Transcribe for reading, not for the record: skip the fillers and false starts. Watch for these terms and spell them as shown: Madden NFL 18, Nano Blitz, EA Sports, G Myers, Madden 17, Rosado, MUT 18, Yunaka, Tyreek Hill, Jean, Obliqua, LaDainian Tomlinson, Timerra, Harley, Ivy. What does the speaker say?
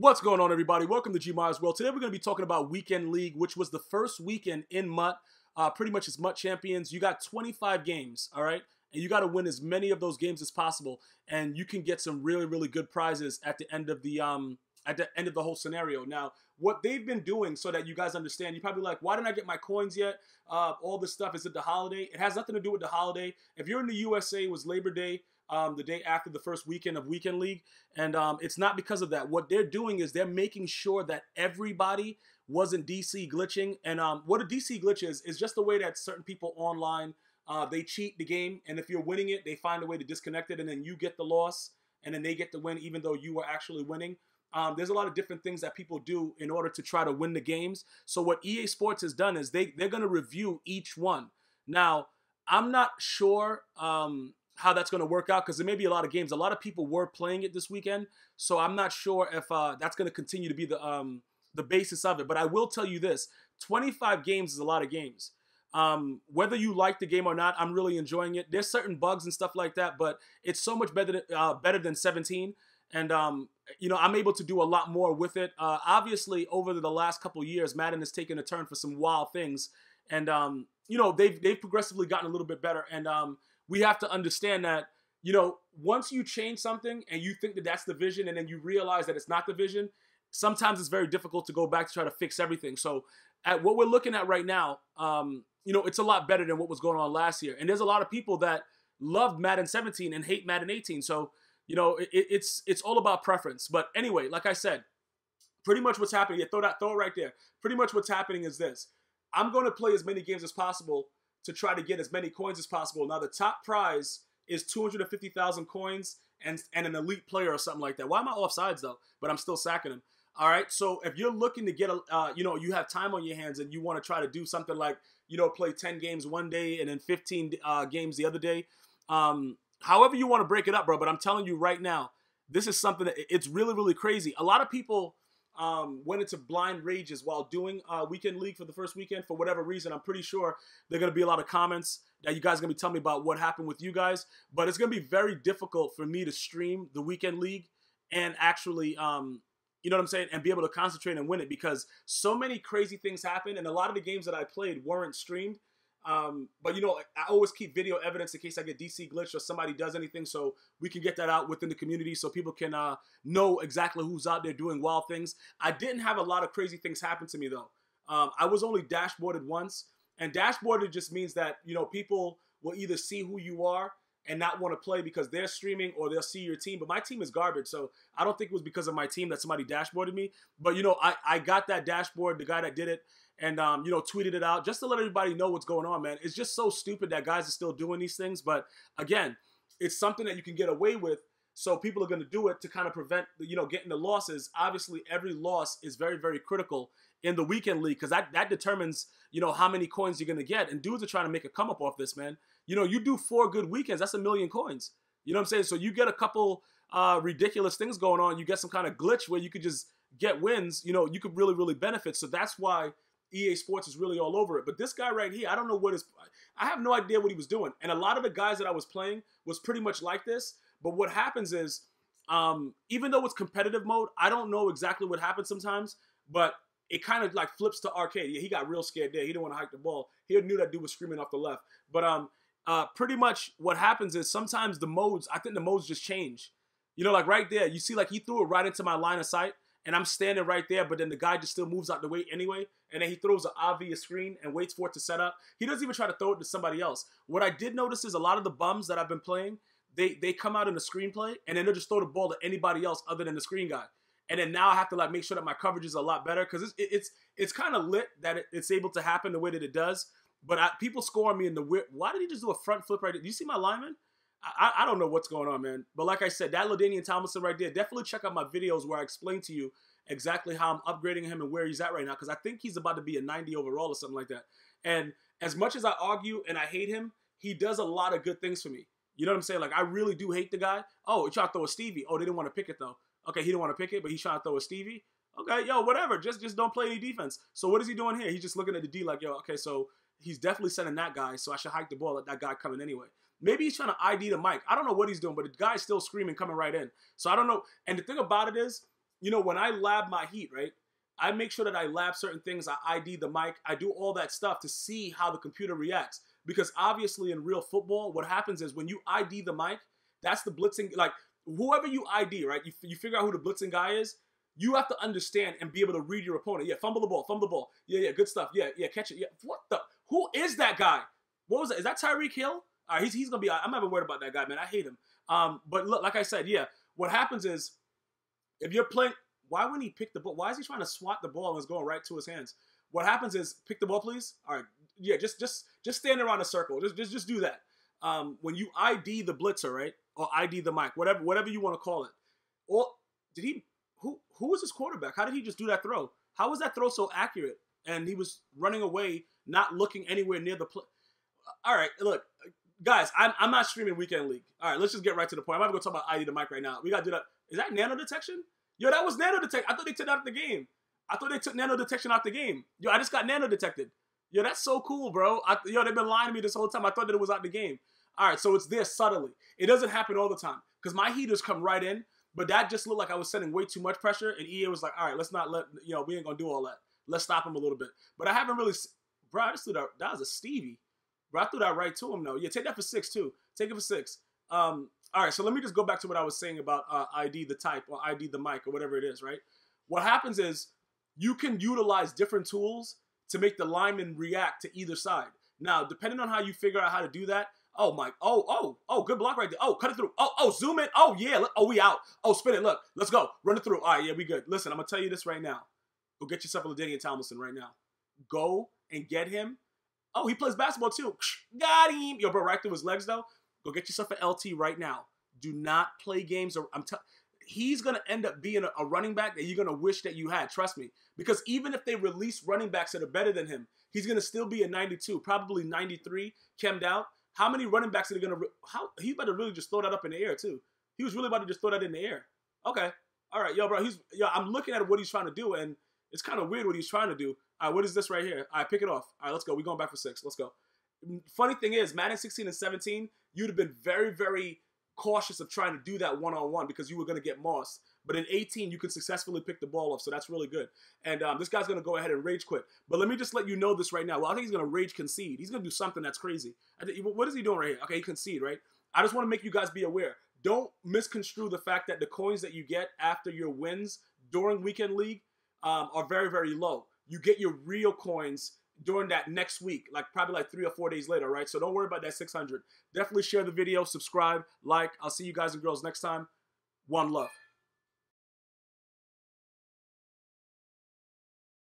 What's going on, everybody? Welcome to G Myers World. Today we're going to be talking about Weekend League, which was the first weekend in Mutt. Pretty much as Mutt champions, you got 25 games, all right? And you got to win as many of those games as possible, and you can get some really, really good prizes at the end of the whole scenario. Now, what they've been doing, so that you guys understand, you're probably like, why didn't I get my coins yet? All this stuff, is it the holiday? It has nothing to do with the holiday. If you're in the USA, it was Labor Day, the day after the first weekend of Weekend League, and it's not because of that. What they're doing is they're making sure that everybody wasn't DC glitching, and what a DC glitch is just the way that certain people online, they cheat the game, and if you're winning it, they find a way to disconnect it, and then you get the loss, and then they get the win even though you were actually winning. There's a lot of different things that people do in order to try to win the games. So what EA Sports has done is they're going to review each one. Now, I'm not sure how that's going to work out, because there may be a lot of games. A lot of people were playing it this weekend, so I'm not sure if that's going to continue to be the basis of it. But I will tell you this, 25 games is a lot of games. Whether you like the game or not, I'm really enjoying it. There's certain bugs and stuff like that, but it's so much better than 17. And, you know, I'm able to do a lot more with it. Obviously, over the last couple of years, Madden has taken a turn for some wild things. And, you know, they've progressively gotten a little bit better. And we have to understand that, you know, once you change something and you think that that's the vision, and then you realize that it's not the vision, sometimes it's very difficult to go back to try to fix everything. So at what we're looking at right now, you know, it's a lot better than what was going on last year. And there's a lot of people that loved Madden 17 and hate Madden 18. So, you know, it's all about preference. But anyway, like I said, pretty much what's happening, yeah, throw it right there. Pretty much what's happening is this. I'm going to play as many games as possible to try to get as many coins as possible. Now, the top prize is 250,000 coins and an elite player or something like that. Why am I offsides, though? But I'm still sacking him. All right, so if you're looking to get, you know, you have time on your hands and you want to try to do something like, you know, play 10 games one day and then 15 games the other day, however you want to break it up, bro, but I'm telling you right now, this is something that it's really, really crazy. A lot of people went into blind rages while doing Weekend League for the first weekend for whatever reason. I'm pretty sure there are going to be a lot of comments that you guys are going to be telling me about what happened with you guys, but it's going to be very difficult for me to stream the Weekend League and actually, you know what I'm saying, and be able to concentrate and win it, because so many crazy things happen, and a lot of the games that I played weren't streamed. But, you know, I always keep video evidence in case I get DC glitched or somebody does anything, so we can get that out within the community so people can know exactly who's out there doing wild things. I didn't have a lot of crazy things happen to me, though. I was only dashboarded once, and dashboarded just means that, you know, people will either see who you are and not want to play because they're streaming, or they'll see your team. But my team is garbage, so I don't think it was because of my team that somebody dashboarded me. But, you know, I got that dashboard, the guy that did it, and, you know, tweeted it out just to let everybody know what's going on, man. It's just so stupid that guys are still doing these things. But, again, it's something that you can get away with, so people are going to do it to kind of prevent, you know, getting the losses. Obviously, every loss is very, very critical in the Weekend League, because that determines, you know, how many coins you're going to get. And dudes are trying to make a come-up off this, man. You know, you do 4 good weekends, that's 1 million coins. You know what I'm saying? So you get a couple ridiculous things going on. You get some kind of glitch where you could just get wins. You know, you could really, really benefit. So that's why EA Sports is really all over it. But this guy right here, I don't know what I have no idea what he was doing. And a lot of the guys that I was playing was pretty much like this. But what happens is, even though it's competitive mode, I don't know exactly what happens sometimes, but it kind of like flips to arcade. Yeah, he got real scared there. He didn't want to hike the ball. He knew that dude was screaming off the left. But pretty much what happens is sometimes the modes, I think the modes just change. You know, like right there, you see like he threw it right into my line of sight, and I'm standing right there, but then the guy just still moves out the way anyway, and then he throws an obvious screen and waits for it to set up. He doesn't even try to throw it to somebody else. What I did notice is a lot of the bums that I've been playing, they come out in the screenplay, and then they'll just throw the ball to anybody else other than the screen guy. And then now I have to like make sure that my coverage is a lot better, because it's kind of lit that it's able to happen the way that it does. But people score me in the weird. Why did he just do a front flip right there? Do you see my lineman? I don't know what's going on, man. But like I said, that LaDainian Tomlinson right there, definitely check out my videos where I explain to you exactly how I'm upgrading him and where he's at right now, because I think he's about to be a 90 overall or something like that. And as much as I argue and I hate him, he does a lot of good things for me. You know what I'm saying? Like, I really do hate the guy. Oh, he tried to throw a Stevie. Oh, they didn't want to pick it, though. Okay, he didn't want to pick it, but he's trying to throw a Stevie. Okay, yo, whatever. Just don't play any defense. So what is he doing here? He's just looking at the D like, yo, okay, so he's definitely sending that guy, so I should hike the ball, let that guy come in anyway. Maybe he's trying to ID the mic. I don't know what he's doing, but the guy's still screaming, coming right in. So I don't know. And the thing about it is, you know, when I lab my heat, right, I make sure that I lab certain things. I ID the mic. I do all that stuff to see how the computer reacts. Because obviously in real football, what happens is when you ID the mic, that's the blitzing, like whoever you ID, right, you figure out who the blitzing guy is, you have to understand and be able to read your opponent. Yeah, fumble the ball, fumble the ball. Yeah, yeah, good stuff. Yeah, yeah, catch it. Yeah, what the, who is that guy? What was that? Is that Tyreek Hill? All right, he's going to be, I'm not even worried about that guy, man. I hate him. But look, like I said, yeah, what happens is if you're playing, why wouldn't he pick the ball? Why is he trying to swat the ball and it's going right to his hands? What happens is, pick the ball, please. All right, yeah, just stand around a circle. Just do that. When you ID the blitzer, right, or ID the mic, whatever you want to call it. Or did he? Who was his quarterback? How did he just do that throw? How was that throw so accurate? And he was running away, not looking anywhere near the play. All right, look, guys, I'm not streaming Weekend League. All right, let's just get right to the point. I'm not going to talk about ID the mic right now. We got to do that. Is that nano detection? Yo, that was nano detection. I thought they took that out of the game. I thought they took nano detection out the game. Yo, I just got nano detected. Yo, that's so cool, bro. Yo, they've been lying to me this whole time. I thought that it was out the game. All right, so it's there subtly. It doesn't happen all the time because my heaters come right in, but that just looked like I was sending way too much pressure, and EA was like, all right, let's not let, you know, we ain't going to do all that. Let's stop him a little bit. But I haven't really, bro, I just threw that was a Stevie. Bro, I threw that right to him, though. Yeah, take that for 6, too. Take it for 6. All right, so let me just go back to what I was saying about ID the type or ID the mic or whatever it is, right? What happens is you can utilize different tools to make the lineman react to either side. Now, depending on how you figure out how to do that, oh, my, oh, good block right there. Oh, cut it through. Oh, zoom in. Oh, yeah. Oh, we out. Oh, spin it. Look, let's go. Run it through. All right, yeah, we good. Listen, I'm going to tell you this right now. Go get yourself a LaDainian Tomlinson right now. Go and get him. Oh, he plays basketball, too. Got him. Yo, bro, right through his legs, though. Go get yourself an LT right now. Do not play games. Or I'm telling he's going to end up being a running back that you're going to wish that you had. Trust me. Because even if they release running backs that are better than him, he's going to still be a 92, probably 93, chemmed out. How many running backs are they going to – How he's about to really just throw that up in the air, too. He was really about to just throw that in the air. Okay. All right, yo, bro. Yo, I'm looking at what he's trying to do, and it's kind of weird what he's trying to do. All right, what is this right here? All right, pick it off. All right, let's go. We're going back for 6. Let's go. Funny thing is, Madden 16 and 17, you'd have been very, very cautious of trying to do that one-on-one because you were going to get mossed. But in 18, you could successfully pick the ball off, so that's really good. And this guy's going to go ahead and rage quit. But let me just let you know this right now. Well, I think he's going to rage concede. He's going to do something that's crazy. What is he doing right here? Okay, he concede, right? I just want to make you guys be aware. Don't misconstrue the fact that the coins that you get after your wins during Weekend League are very, very low. You get your real coins during that next week, like probably like 3 or 4 days later, right? So don't worry about that 600. Definitely share the video, subscribe, like. I'll see you guys and girls next time. One love.